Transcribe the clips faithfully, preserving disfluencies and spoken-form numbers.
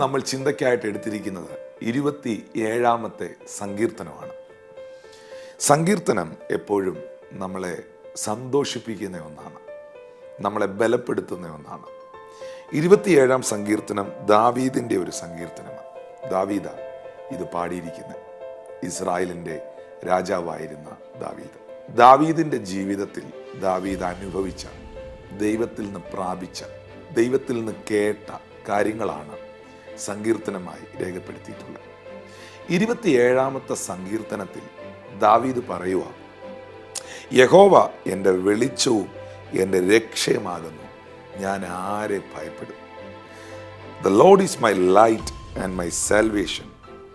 നമ്മൾ ചിന്തയ്ക്കായിട്ട് എടുത്തിരിക്കുന്നത് ഇരുപത്തി ഏഴാമത്തെ സങ്കീർത്തനമാണ്. സങ്കീർത്തനം എപ്പോഴും നമ്മളെ സന്തോഷിപ്പിക്കുന്ന ഒന്നാണ്, നമ്മളെ ബലപ്പെടുത്തുന്ന ഒന്നാണ്. ഇരുപത്തിയേഴാം സങ്കീർത്തനം ദാവീദിൻ്റെ ഒരു സങ്കീർത്തനമാണ്. ദാവീദ ഇത് പാടിയിരിക്കുന്നത്, ഇസ്രായേലിൻ്റെ രാജാവായിരുന്ന ദാവീദ്. ദാവീദിൻ്റെ ജീവിതത്തിൽ ദാവീദ് അനുഭവിച്ച, ദൈവത്തിൽ നിന്ന് പ്രാപിച്ച, ദൈവത്തിൽ നിന്ന് കേട്ട കാര്യങ്ങളാണ് സങ്കീർത്തനമായി രേഖപ്പെടുത്തിയിട്ടുള്ളത്. ഇരുപത്തിയേഴാമത്തെ സങ്കീർത്തനത്തിൽ ദാവീദ് പറയുക, യഹോവ എൻ്റെ വെളിച്ചവും എൻ്റെ രക്ഷയുമാകുന്നു, ഞാൻ ആരെ ഭയപ്പെടും? The lord is my light and my salvation,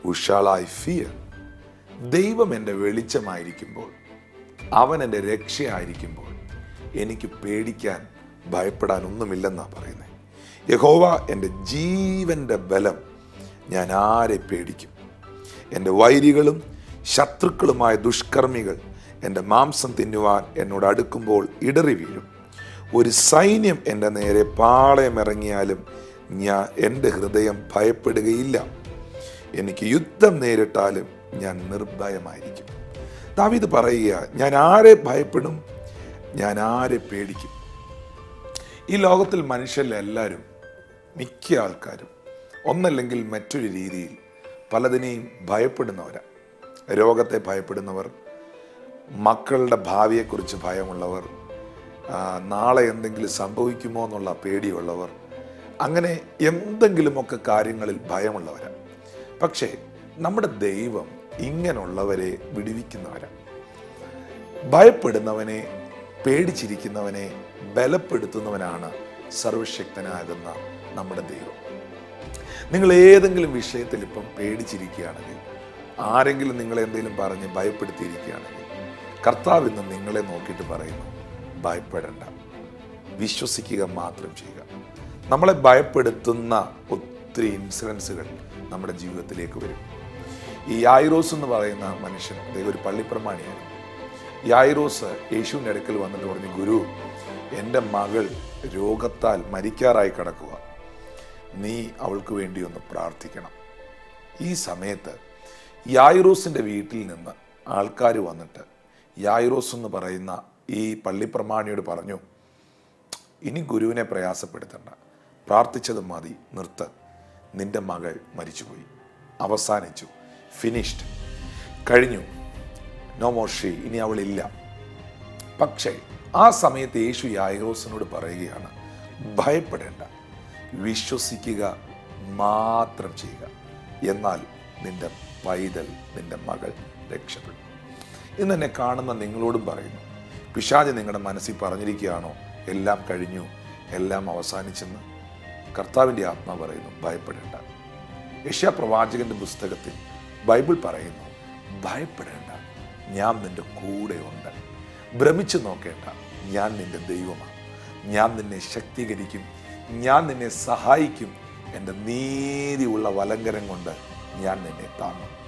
who shall I fear? ദൈവം എൻ്റെ വെളിച്ചമായിരിക്കുമ്പോൾ, അവൻ എൻ്റെ രക്ഷയായിരിക്കുമ്പോൾ എനിക്ക് പേടിക്കാൻ, ഭയപ്പെടാൻ ഒന്നുമില്ലെന്നാണ് പറയുന്നത്. യഹോവ എൻ്റെ ജീവൻ്റെ ബലം, ഞാൻ ആരെ പേടിക്കും? എൻ്റെ വൈരികളും ശത്രുക്കളുമായ ദുഷ്കർമ്മികൾ എൻ്റെ മാംസം തിന്നുവാൻ എന്നോട് അടുക്കുമ്പോൾ ഇടറി വീഴും. ഒരു സൈന്യം എൻ്റെ നേരെ പാളയമിറങ്ങിയാലും ഞാൻ എൻ്റെ ഹൃദയം ഭയപ്പെടുകയില്ല. എനിക്ക് യുദ്ധം നേരിട്ടാലും ഞാൻ നിർഭയമായിരിക്കും. ദാവീദ് പറയുക, ഞാൻ ആരെ ഭയപ്പെടും? ഞാൻ ആരെ പേടിക്കും? ഈ ലോകത്തിൽ മനുഷ്യരെല്ലാവരും, മിക്ക ആൾക്കാരും ഒന്നല്ലെങ്കിൽ മറ്റൊരു രീതിയിൽ പലതിനെയും ഭയപ്പെടുന്നവരാണ്. രോഗത്തെ ഭയപ്പെടുന്നവർ, മക്കളുടെ ഭാവിയെക്കുറിച്ച് ഭയമുള്ളവർ, നാളെ എന്തെങ്കിലും സംഭവിക്കുമോ എന്നുള്ള പേടിയുള്ളവർ, അങ്ങനെ എന്തെങ്കിലുമൊക്കെ കാര്യങ്ങളിൽ ഭയമുള്ളവരാണ്. പക്ഷേ നമ്മുടെ ദൈവം ഇങ്ങനെയുള്ളവരെ വിടുവിക്കുന്നവരാണ്. ഭയപ്പെടുന്നവനെ, പേടിച്ചിരിക്കുന്നവനെ ബലപ്പെടുത്തുന്നവനാണ് സർവശക്തനാകുന്ന നമ്മുടെ ദൈവം. നിങ്ങൾ ഏതെങ്കിലും വിഷയത്തിൽ ഇപ്പം പേടിച്ചിരിക്കുകയാണെങ്കിൽ, ആരെങ്കിലും നിങ്ങളെ എന്തെങ്കിലും പറഞ്ഞ് ഭയപ്പെടുത്തിയിരിക്കുകയാണെങ്കിൽ, കർത്താവ് ഇന്ന് നിങ്ങളെ നോക്കിയിട്ട് പറയുന്നു, ഭയപ്പെടേണ്ട, വിശ്വസിക്കുക മാത്രം ചെയ്യുക. നമ്മളെ ഭയപ്പെടുത്തുന്ന ഒത്തിരി ഇൻസിഡൻസുകൾ നമ്മുടെ ജീവിതത്തിലേക്ക് വരും. ഈ യായിറോസ് എന്ന് പറയുന്ന മനുഷ്യൻ, അദ്ദേഹം ഒരു പള്ളിപ്രമാണിയാണ്. യായിറോസ് യേശുവിൻ്റെ അടുക്കൽ വന്നിട്ട് പറഞ്ഞു, ഗുരു, എൻ്റെ മകൾ രോഗത്താൽ മരിക്കാറായി കിടക്കുക, നീ അവൾക്ക് വേണ്ടി ഒന്ന് പ്രാർത്ഥിക്കണം. ഈ സമയത്ത് യായിറോസിൻ്റെ വീട്ടിൽ നിന്ന് ആൾക്കാർ വന്നിട്ട് യായിറോസ് എന്ന് പറയുന്ന ഈ പള്ളിപ്രമാണിയോട് പറഞ്ഞു, ഇനി ഗുരുവിനെ പ്രയാസപ്പെടുത്തണ്ട, പ്രാർത്ഥിച്ചത് മതി, നിർത്ത്, നിൻ്റെ മകൾ മരിച്ചുപോയി, അവസാനിച്ചു, ഫിനിഷ്ഡ്, കഴിഞ്ഞു, നോ മോർ ഷീ, ഇനി അവളില്ല. പക്ഷേ ആ സമയത്ത് യേശു യായിറോസിനോട് പറയുകയാണ്, ഭയപ്പെടേണ്ട, വിശ്വസിക്കുക മാത്രം ചെയ്യുക, എന്നാൽ നിൻ്റെ പൈതൽ, നിൻ്റെ മകൾ രക്ഷപ്പെടും. ഇന്ന് എന്നെ കാണുന്ന നിങ്ങളോടും പറയുന്നു, പിശാച് നിങ്ങളുടെ മനസ്സിൽ പറഞ്ഞിരിക്കുകയാണോ എല്ലാം കഴിഞ്ഞു, എല്ലാം അവസാനിച്ചെന്ന്? കർത്താവിൻ്റെ ആത്മാവ് പറയുന്നു, ഭയപ്പെടേണ്ട. യെശയ്യാ പ്രവാചകൻ്റെ പുസ്തകത്തിൽ ബൈബിൾ പറയുന്നു, ഭയപ്പെടേണ്ട, ഞാൻ നിൻ്റെ കൂടെയുണ്ട്, ഭ്രമിച്ചു നോക്കേണ്ട, ഞാൻ നിൻ്റെ ദൈവമാണ്, ഞാൻ നിന്നെ ശക്തീകരിക്കും, ഞാൻ നിന്നെ സഹായിക്കും, എൻ്റെ നീതിയുള്ള വലങ്കരം കൊണ്ട് ഞാൻ നിന്നെ താങ്ങും.